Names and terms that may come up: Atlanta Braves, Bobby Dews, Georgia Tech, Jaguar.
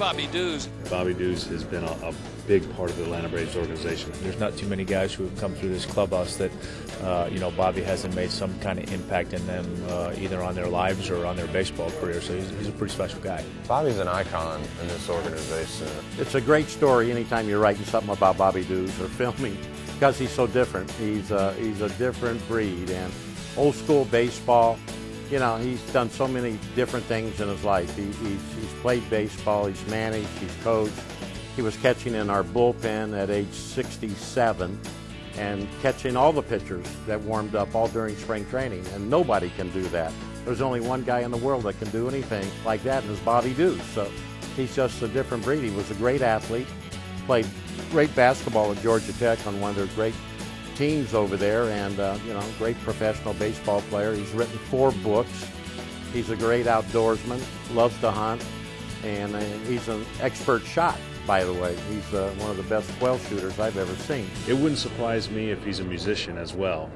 Bobby Dews. Bobby Dews has been a big part of the Atlanta Braves organization. There's not too many guys who have come through this clubhouse that, Bobby hasn't made some kind of impact in them, either on their lives or on their baseball career. So he's a pretty special guy. Bobby's an icon in this organization. It's a great story anytime you're writing something about Bobby Dews or filming, because he's so different. He's a different breed, and old school baseball. You know, he's done so many different things in his life. He's played baseball, he's managed, he's coached. He was catching in our bullpen at age 67 and catching all the pitchers that warmed up all during spring training, and nobody can do that. There's only one guy in the world that can do anything like that, and it's Bobby Dews. So he's just a different breed. He was a great athlete, played great basketball at Georgia Tech on one of their great teams over there, and great professional baseball player. He's written 4 books. He's a great outdoorsman, loves to hunt, and he's an expert shot, by the way. He's one of the best well shooters I've ever seen. It wouldn't surprise me if he's a musician as well.